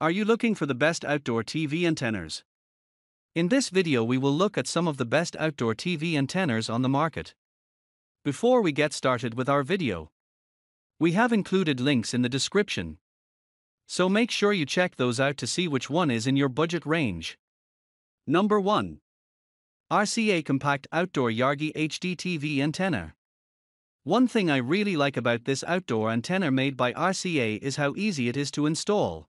Are you looking for the best outdoor TV antennas? In this video we will look at some of the best outdoor TV antennas on the market. Before we get started with our video, we have included links in the description, so make sure you check those out to see which one is in your budget range. Number 1. RCA Compact Outdoor Yagi HDTV Antenna. One thing I really like about this outdoor antenna made by RCA is how easy it is to install.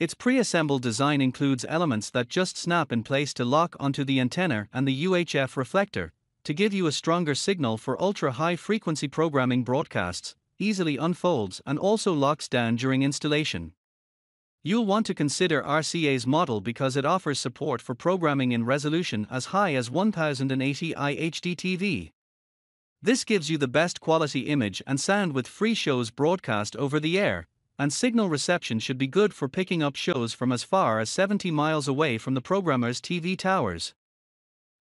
Its pre-assembled design includes elements that just snap in place to lock onto the antenna and the UHF reflector, to give you a stronger signal for ultra-high frequency programming broadcasts, easily unfolds and also locks down during installation. You'll want to consider RCA's model because it offers support for programming in resolution as high as 1080i HDTV. This gives you the best quality image and sound with free shows broadcast over the air, and signal reception should be good for picking up shows from as far as 70 miles away from the programmer's TV towers.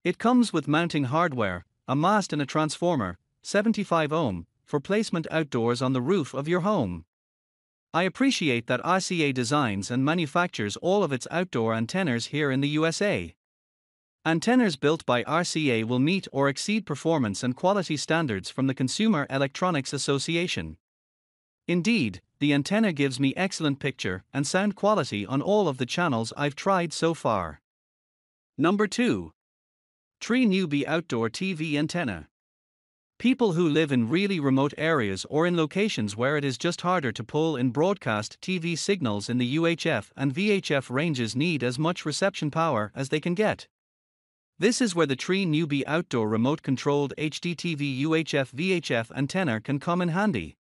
It comes with mounting hardware, a mast and a transformer, 75 ohm, for placement outdoors on the roof of your home. I appreciate that RCA designs and manufactures all of its outdoor antennas here in the USA. Antennas built by RCA will meet or exceed performance and quality standards from the Consumer Electronics Association. Indeed, the antenna gives me excellent picture and sound quality on all of the channels I've tried so far. Number 2. Tree New Bee Outdoor TV Antenna. People who live in really remote areas or in locations where it is just harder to pull in broadcast TV signals in the UHF and VHF ranges need as much reception power as they can get. This is where the Tree New Bee Outdoor Remote Controlled HDTV UHF VHF antenna can come in handy.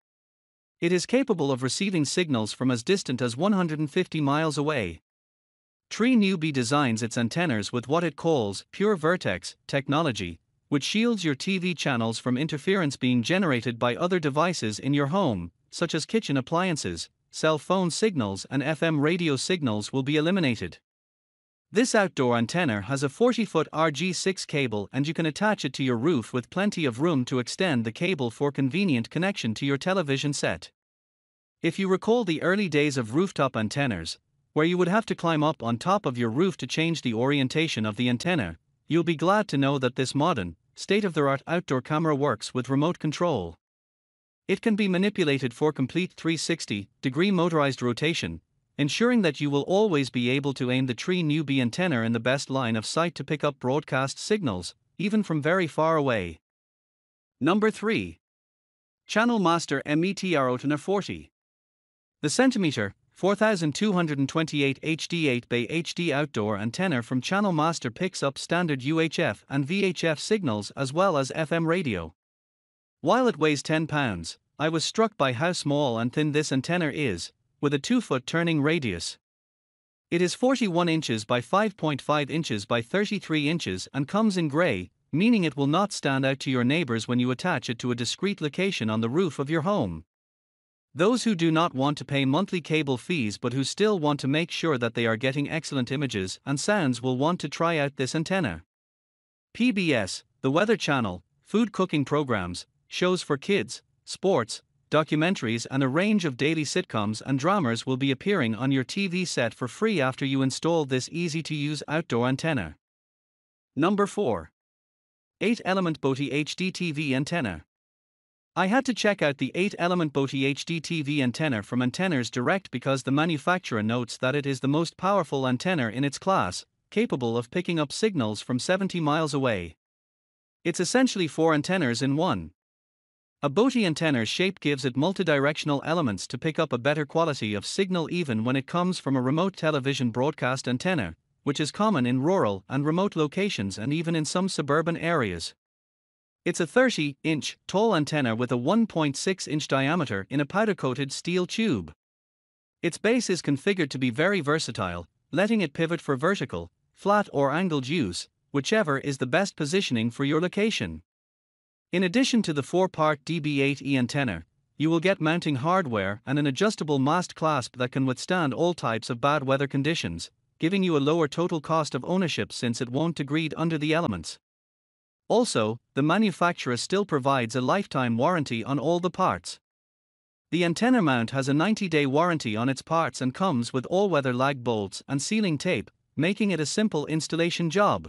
It is capable of receiving signals from as distant as 150 miles away. Tree New Bee designs its antennas with what it calls pure vertex technology, which shields your TV channels from interference being generated by other devices in your home, such as kitchen appliances. Cell phone signals and FM radio signals will be eliminated. This outdoor antenna has a 40-foot RG6 cable and you can attach it to your roof with plenty of room to extend the cable for convenient connection to your television set. If you recall the early days of rooftop antennas, where you would have to climb up on top of your roof to change the orientation of the antenna, you'll be glad to know that this modern, state-of-the-art outdoor camera works with remote control. It can be manipulated for complete 360-degree motorized rotation, ensuring that you will always be able to aim the Tree New Bee antenna in the best line of sight to pick up broadcast signals, even from very far away. Number 3. Channel Master METROtenna 40. The centimeter 4228 HD8 by HD outdoor antenna from Channel Master picks up standard UHF and VHF signals as well as FM radio. While it weighs 10 pounds, I was struck by how small and thin this antenna is, with a 2-foot turning radius. It is 41 inches by 5.5 inches by 33 inches and comes in grey, meaning it will not stand out to your neighbors when you attach it to a discrete location on the roof of your home. Those who do not want to pay monthly cable fees but who still want to make sure that they are getting excellent images and sounds will want to try out this antenna. PBS, the Weather Channel, food cooking programs, shows for kids, sports, documentaries and a range of daily sitcoms and dramas will be appearing on your TV set for free after you install this easy-to-use outdoor antenna. Number 4. 8-element Bowtie HDTV Antenna. I had to check out the 8-element Bowtie HDTV antenna from Antennas Direct because the manufacturer notes that it is the most powerful antenna in its class, capable of picking up signals from 70 miles away. It's essentially 4 antennas in one. A Bowtie antenna's shape gives it multidirectional elements to pick up a better quality of signal even when it comes from a remote television broadcast antenna, which is common in rural and remote locations and even in some suburban areas. It's a 30-inch tall antenna with a 1.6-inch diameter in a powder-coated steel tube. Its base is configured to be very versatile, letting it pivot for vertical, flat or angled use, whichever is the best positioning for your location. In addition to the 4-part DB8E antenna, you will get mounting hardware and an adjustable mast clasp that can withstand all types of bad weather conditions, giving you a lower total cost of ownership since it won't degrade under the elements. Also, the manufacturer still provides a lifetime warranty on all the parts. The antenna mount has a 90-day warranty on its parts and comes with all-weather lag bolts and sealing tape, making it a simple installation job.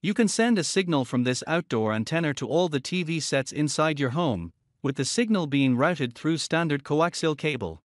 You can send a signal from this outdoor antenna to all the TV sets inside your home, with the signal being routed through standard coaxial cable.